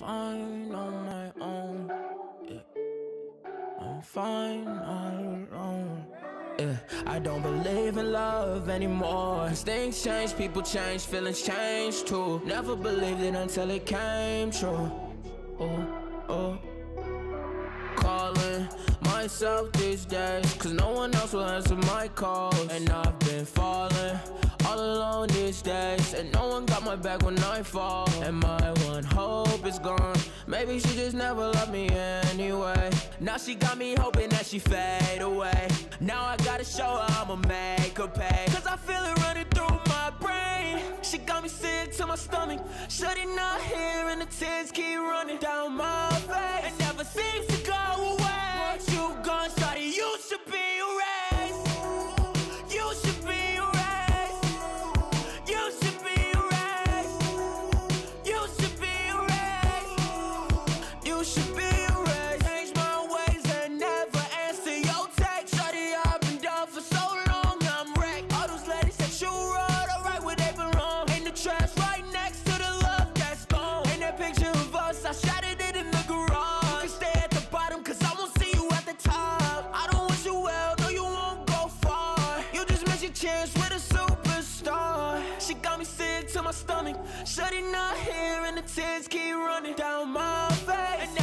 fine on my own, yeah. I'm fine all alone, yeah. I don't believe in love anymore. Things change, people change, feelings change too. Never believed it until it came true. Oh, oh. Calling myself these days, cause no one else will answer my calls. And I've been falling all alone these days, and no one got my back when I fall. And my one hope is gone. Maybe she just never loved me anyway. Now she got me hoping that she fade away. Now I gotta show her I'ma make her pay, cause I feel it running through my brain. She got me sick to my stomach, shutting out here and the tears keep running down my face. It never seems to go away. Once you gone, shawty, you should be erased. You should be erased. You should be erased. You should be erased. You should be erased. Change my ways and never answer your text. Shawty, I've been down for so long, I'm wrecked. All those ladies that you rode, alright where they belong. In the trash right next to the love that's gone. In that picture of us, I shattered it in the garage. You can stay at the bottom, cause I won't see you at the top. I don't wish you well, no you won't go far. You just missed your chance with a superstar. She got me sick to my stomach, shutting out here and the tears keep running down my face.